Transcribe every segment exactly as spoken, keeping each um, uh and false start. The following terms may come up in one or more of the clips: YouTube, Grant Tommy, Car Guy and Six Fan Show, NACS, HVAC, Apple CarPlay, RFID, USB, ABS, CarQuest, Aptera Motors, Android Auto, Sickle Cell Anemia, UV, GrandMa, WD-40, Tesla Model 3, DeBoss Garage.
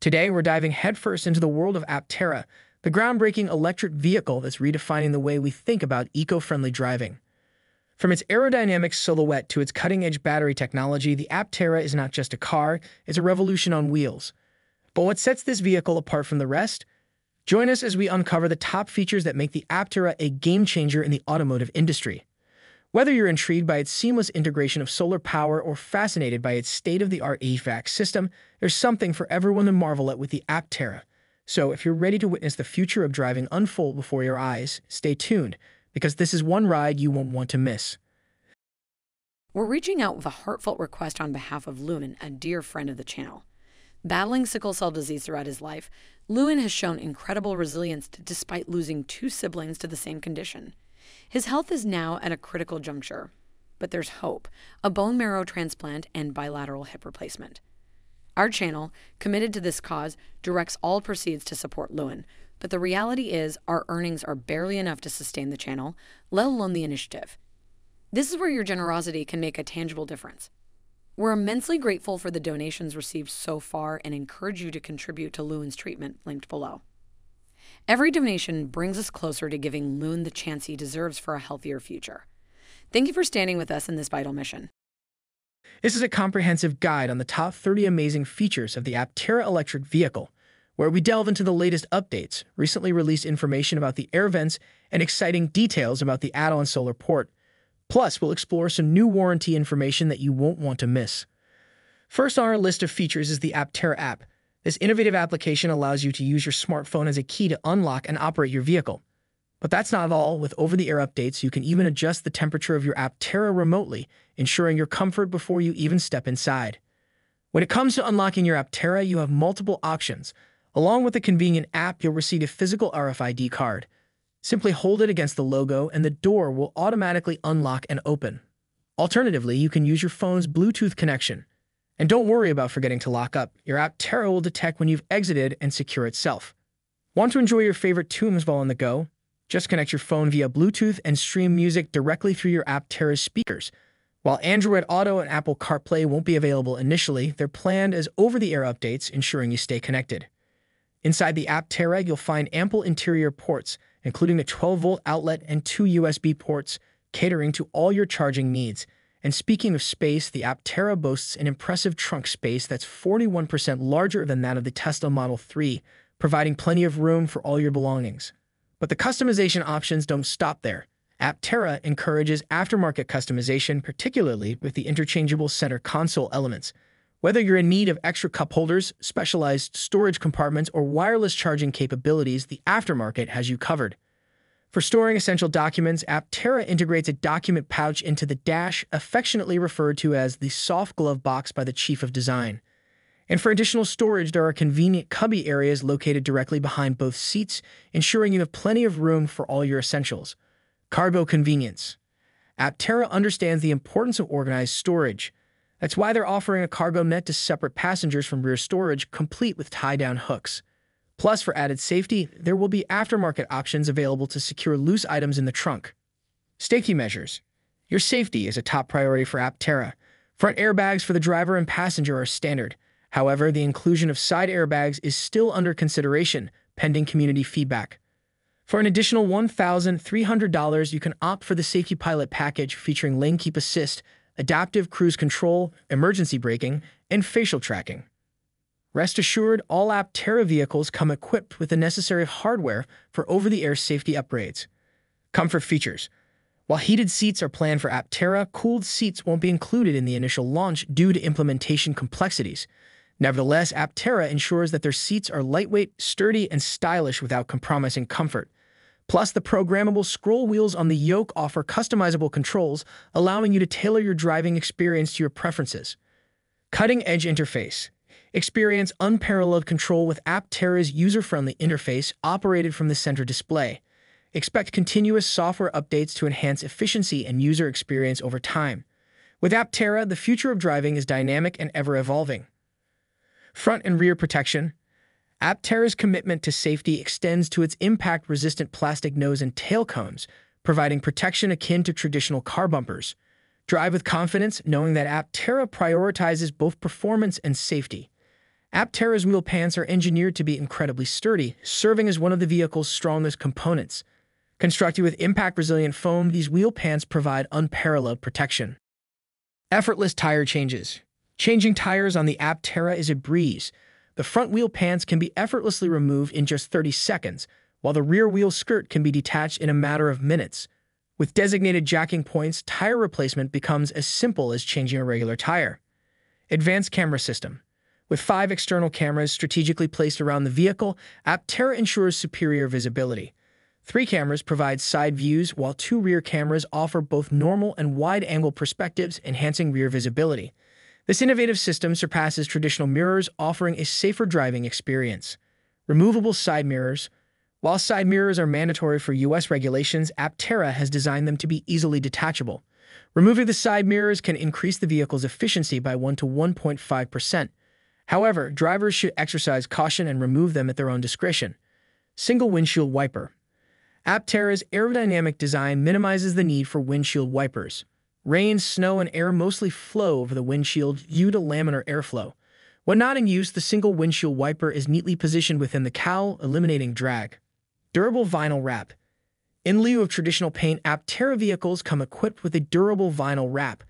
Today, we're diving headfirst into the world of Aptera, the groundbreaking electric vehicle that's redefining the way we think about eco-friendly driving. From its aerodynamic silhouette to its cutting-edge battery technology, the Aptera is not just a car, it's a revolution on wheels. But what sets this vehicle apart from the rest? Join us as we uncover the top features that make the Aptera a game-changer in the automotive industry. Whether you're intrigued by its seamless integration of solar power or fascinated by its state-of-the-art H V A C system, there's something for everyone to marvel at with the Aptera. So if you're ready to witness the future of driving unfold before your eyes, stay tuned, because this is one ride you won't want to miss. We're reaching out with a heartfelt request on behalf of Lumen, a dear friend of the channel. Battling sickle cell disease throughout his life, Lumen has shown incredible resilience despite losing two siblings to the same condition. His health is now at a critical juncture, but there's hope, a bone marrow transplant and bilateral hip replacement. Our channel, committed to this cause, directs all proceeds to support Lumen, but the reality is our earnings are barely enough to sustain the channel, let alone the initiative. This is where your generosity can make a tangible difference. We're immensely grateful for the donations received so far and encourage you to contribute to Lumen's treatment, linked below. Every donation brings us closer to giving Lumen the chance he deserves for a healthier future. Thank you for standing with us in this vital mission. This is a comprehensive guide on the top thirty amazing features of the Aptera electric vehicle, where we delve into the latest updates, recently released information about the air vents, and exciting details about the add-on solar port. Plus, we'll explore some new warranty information that you won't want to miss. First on our list of features is the Aptera app. This innovative application allows you to use your smartphone as a key to unlock and operate your vehicle. But that's not all. With over-the-air updates, you can even adjust the temperature of your Aptera remotely, ensuring your comfort before you even step inside. When it comes to unlocking your Aptera, you have multiple options. Along with a convenient app, you'll receive a physical R F I D card. Simply hold it against the logo, and the door will automatically unlock and open. Alternatively, you can use your phone's Bluetooth connection. And don't worry about forgetting to lock up. Your Aptera will detect when you've exited and secure itself. Want to enjoy your favorite tunes while on the go? Just connect your phone via Bluetooth and stream music directly through your Aptera's speakers. While Android Auto and Apple CarPlay won't be available initially, they're planned as over-the-air updates, ensuring you stay connected. Inside the Aptera, you'll find ample interior ports, including a twelve-volt outlet and two U S B ports, catering to all your charging needs. And speaking of space, the Aptera boasts an impressive trunk space that's forty-one percent larger than that of the Tesla Model three, providing plenty of room for all your belongings. But the customization options don't stop there. Aptera encourages aftermarket customization, particularly with the interchangeable center console elements. Whether you're in need of extra cup holders, specialized storage compartments, or wireless charging capabilities, the aftermarket has you covered. For storing essential documents, Aptera integrates a document pouch into the dash, affectionately referred to as the soft glove box by the chief of design. And for additional storage, there are convenient cubby areas located directly behind both seats, ensuring you have plenty of room for all your essentials. Cargo convenience. Aptera understands the importance of organized storage. That's why they're offering a cargo net to separate passengers from rear storage, complete with tie-down hooks. Plus, for added safety, there will be aftermarket options available to secure loose items in the trunk. Safety measures. Your safety is a top priority for Aptera. Front airbags for the driver and passenger are standard. However, the inclusion of side airbags is still under consideration, pending community feedback. For an additional one thousand three hundred dollars, you can opt for the Safety Pilot Package, featuring Lane Keep Assist, adaptive cruise control, emergency braking, and facial tracking. Rest assured, all Aptera vehicles come equipped with the necessary hardware for over-the-air safety upgrades. Comfort features. While heated seats are planned for Aptera, cooled seats won't be included in the initial launch due to implementation complexities. Nevertheless, Aptera ensures that their seats are lightweight, sturdy, and stylish without compromising comfort. Plus, the programmable scroll wheels on the yoke offer customizable controls, allowing you to tailor your driving experience to your preferences. Cutting-edge interface. Experience unparalleled control with Aptera's user-friendly interface operated from the center display. Expect continuous software updates to enhance efficiency and user experience over time. With Aptera, the future of driving is dynamic and ever-evolving. Front and rear protection. Aptera's commitment to safety extends to its impact-resistant plastic nose and tail cones, providing protection akin to traditional car bumpers. Drive with confidence, knowing that Aptera prioritizes both performance and safety. Aptera's wheel pans are engineered to be incredibly sturdy, serving as one of the vehicle's strongest components. Constructed with impact-resilient foam, these wheel pans provide unparalleled protection. Effortless tire changes. Changing tires on the Aptera is a breeze. The front wheel pans can be effortlessly removed in just thirty seconds, while the rear wheel skirt can be detached in a matter of minutes. With designated jacking points, tire replacement becomes as simple as changing a regular tire. Advanced camera system. With five external cameras strategically placed around the vehicle, Aptera ensures superior visibility. Three cameras provide side views, while two rear cameras offer both normal and wide-angle perspectives, enhancing rear visibility. This innovative system surpasses traditional mirrors, offering a safer driving experience. Removable side mirrors. While side mirrors are mandatory for U S regulations, Aptera has designed them to be easily detachable. Removing the side mirrors can increase the vehicle's efficiency by one to one point five percent. However, drivers should exercise caution and remove them at their own discretion. Single windshield wiper. Aptera's aerodynamic design minimizes the need for windshield wipers. Rain, snow, and air mostly flow over the windshield due to laminar airflow. When not in use, the single windshield wiper is neatly positioned within the cowl, eliminating drag. Durable vinyl wrap. In lieu of traditional paint, Aptera vehicles come equipped with a durable vinyl wrap.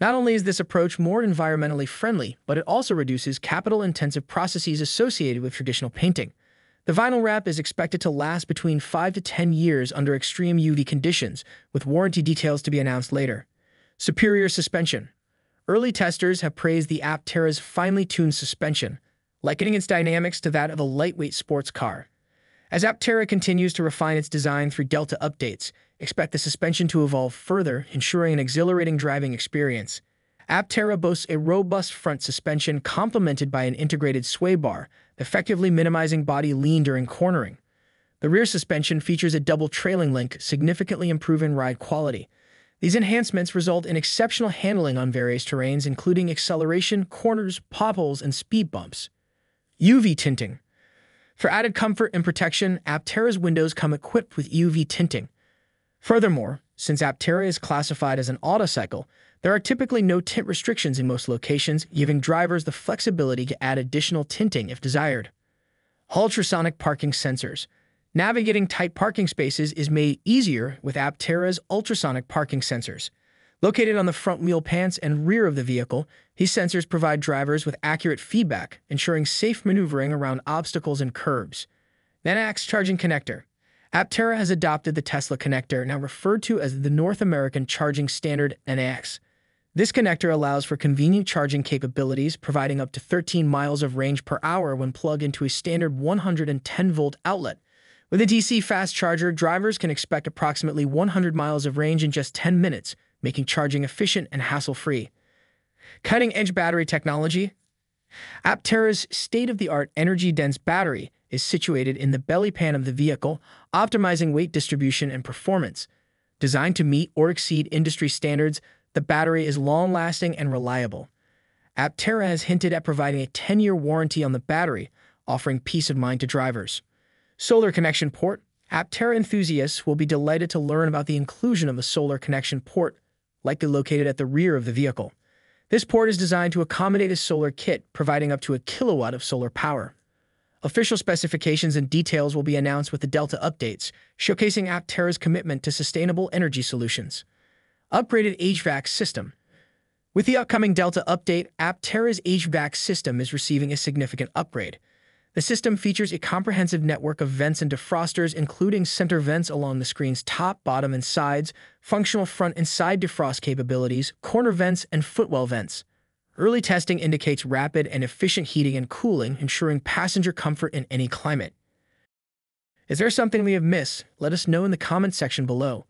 Not only is this approach more environmentally friendly, but it also reduces capital-intensive processes associated with traditional painting. The vinyl wrap is expected to last between five to ten years under extreme U V conditions, with warranty details to be announced later. Superior suspension. Early testers have praised the Aptera's finely tuned suspension, likening its dynamics to that of a lightweight sports car. As Aptera continues to refine its design through Delta updates, expect the suspension to evolve further, ensuring an exhilarating driving experience. Aptera boasts a robust front suspension complemented by an integrated sway bar, effectively minimizing body lean during cornering. The rear suspension features a double trailing link, significantly improving ride quality. These enhancements result in exceptional handling on various terrains, including acceleration, corners, potholes, and speed bumps. U V tinting. For added comfort and protection, Aptera's windows come equipped with U V tinting. Furthermore, since Aptera is classified as an autocycle, there are typically no tint restrictions in most locations, giving drivers the flexibility to add additional tinting if desired. Ultrasonic parking sensors. Navigating tight parking spaces is made easier with Aptera's ultrasonic parking sensors. Located on the front wheel pans and rear of the vehicle, these sensors provide drivers with accurate feedback, ensuring safe maneuvering around obstacles and curbs. N A C S charging connector. Aptera has adopted the Tesla connector, now referred to as the North American Charging Standard N A C S. This connector allows for convenient charging capabilities, providing up to thirteen miles of range per hour when plugged into a standard one hundred ten volt outlet. With a D C fast charger, drivers can expect approximately one hundred miles of range in just ten minutes, making charging efficient and hassle-free. Cutting-edge battery technology. Aptera's state-of-the-art energy-dense battery is situated in the belly pan of the vehicle, optimizing weight distribution and performance. Designed to meet or exceed industry standards, the battery is long-lasting and reliable. Aptera has hinted at providing a ten-year warranty on the battery, offering peace of mind to drivers. Solar connection port. Aptera enthusiasts will be delighted to learn about the inclusion of a solar connection port, likely located at the rear of the vehicle. This port is designed to accommodate a solar kit, providing up to a kilowatt of solar power. Official specifications and details will be announced with the Delta updates, showcasing Aptera's commitment to sustainable energy solutions. Upgraded H V A C system. With the upcoming Delta update, Aptera's H V A C system is receiving a significant upgrade. The system features a comprehensive network of vents and defrosters, including center vents along the screen's top, bottom, and sides, functional front and side defrost capabilities, corner vents, and footwell vents. Early testing indicates rapid and efficient heating and cooling, ensuring passenger comfort in any climate. Is there something we have missed? Let us know in the comment section below.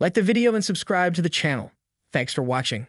Like the video and subscribe to the channel. Thanks for watching.